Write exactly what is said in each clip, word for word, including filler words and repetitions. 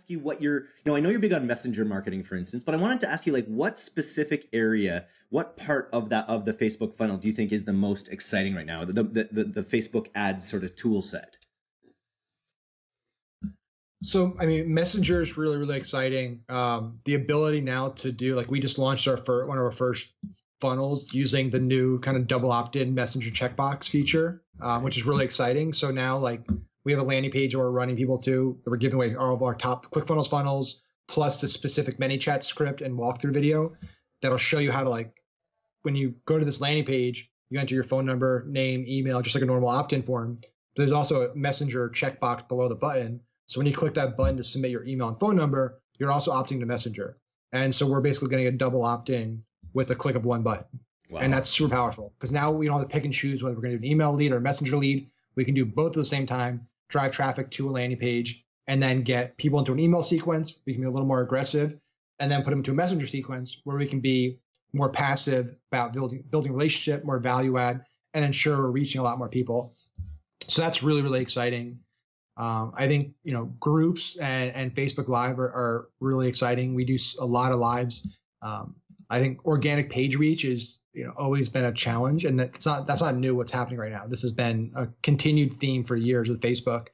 ask you what your, you know, I know you're big on messenger marketing, for instance, but I wanted to ask you, like, what specific area, what part of that, of the Facebook funnel do you think is the most exciting right now? The, the, the, the Facebook ads sort of tool set. So, I mean, Messenger is really, really exciting. Um, the ability now to do, like, we just launched our first, one of our first funnels using the new kind of double opt-in Messenger checkbox feature, um, which is really exciting. So now, like, we have a landing page where we're running people to, that we're giving away all of our top ClickFunnels funnels, plus the specific ManyChat script and walkthrough video that'll show you how to, like, when you go to this landing page, you enter your phone number, name, email, just like a normal opt-in form. But there's also a Messenger checkbox below the button. So when you click that button to submit your email and phone number, you're also opting to Messenger. And so we're basically getting a double opt-in with a click of one button. Wow. And that's super powerful, because now we don't have to pick and choose whether we're going to do an email lead or a Messenger lead. We can do both at the same time, drive traffic to a landing page, and then get people into an email sequence. We can be a little more aggressive, and then put them into a Messenger sequence where we can be more passive about building, building relationship, more value add, and ensure we're reaching a lot more people. So that's really, really exciting. Um, I think, you know, groups and, and Facebook Live are, are really exciting. We do a lot of lives. Um, I think organic page reach is, you know, always been a challenge, and that's not that's not new. What's happening right now, this has been a continued theme for years with Facebook,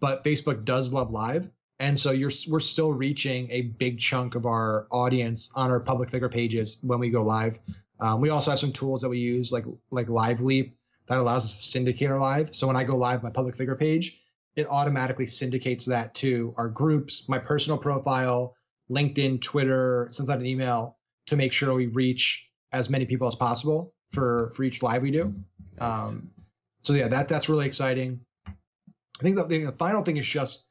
but Facebook does love live, and so you're we're still reaching a big chunk of our audience on our public figure pages when we go live. Um, we also have some tools that we use, like like Live Leap, that allows us to syndicate our live. So when I go live my public figure page, it automatically syndicates that to our groups, my personal profile, LinkedIn, Twitter, sends out an email to make sure we reach as many people as possible for, for each live we do. Nice. Um, so yeah, that that's really exciting. I think the, the final thing is just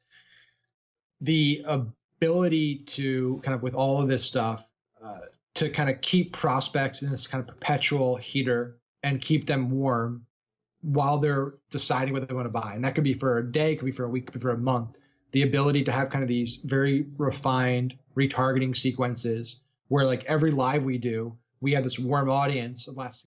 the ability to kind of, with all of this stuff, uh, to kind of keep prospects in this kind of perpetual heater and keep them warm while they're deciding what they want to buy. And that could be for a day, could be for a week, could be for a month. The ability to have kind of these very refined retargeting sequences where, like, every live we do, we have this warm audience of last